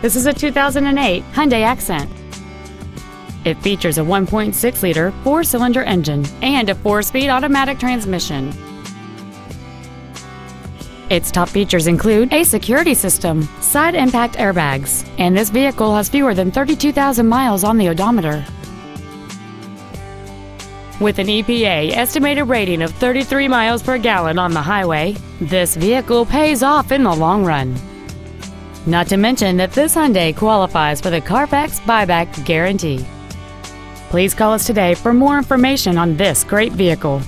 This is a 2008 Hyundai Accent. It features a 1.6-liter four-cylinder engine and a four-speed automatic transmission. Its top features include a security system, side impact airbags, and this vehicle has fewer than 32,000 miles on the odometer. With an EPA estimated rating of 33 miles per gallon on the highway, this vehicle pays off in the long run. Not to mention that this Hyundai qualifies for the Carfax buyback guarantee. Please call us today for more information on this great vehicle.